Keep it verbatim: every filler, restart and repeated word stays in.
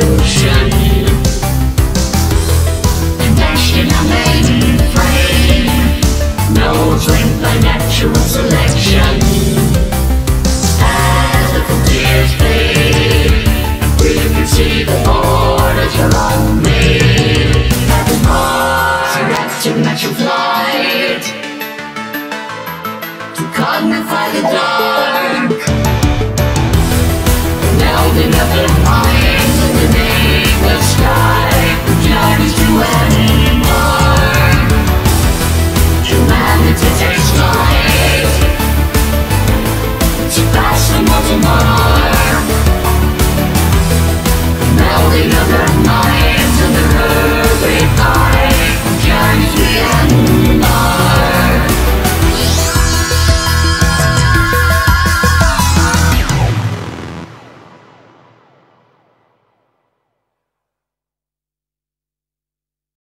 solution.